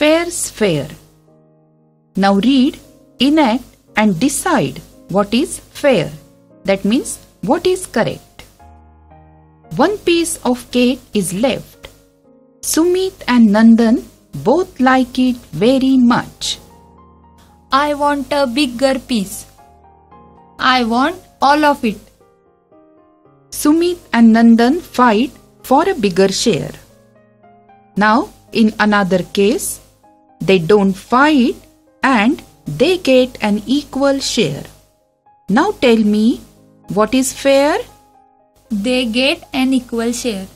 fair's fair. Now read, enact and decide what is fair. That means what is correct. One piece of cake is left. Sumit and Nandan both like it very much. I want a bigger piece. I want all of it. Sumit and Nandan fight for a bigger share. Now, in another case, they don't fight and they get an equal share. Now tell me, what is fair? They get an equal share.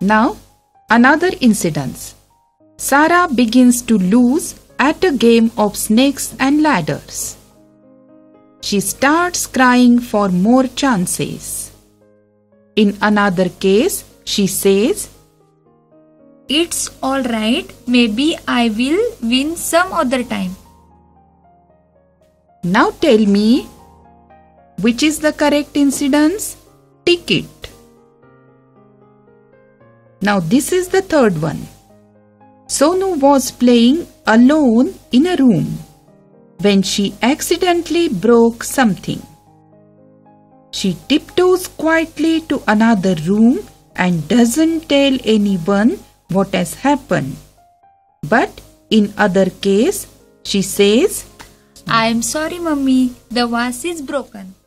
Now, another incident. Sarah begins to lose at a game of snakes and ladders. She starts crying for more chances. In another case, she says, "It's all right, maybe I will win some other time." Now tell me, which is the correct incidence? Tick it. Now this is the third one. Sonu was playing alone in a room when she accidentally broke something. She tiptoes quietly to another room and doesn't tell anyone what has happened. But in other case, she says, "I am sorry, Mummy, the vase is broken."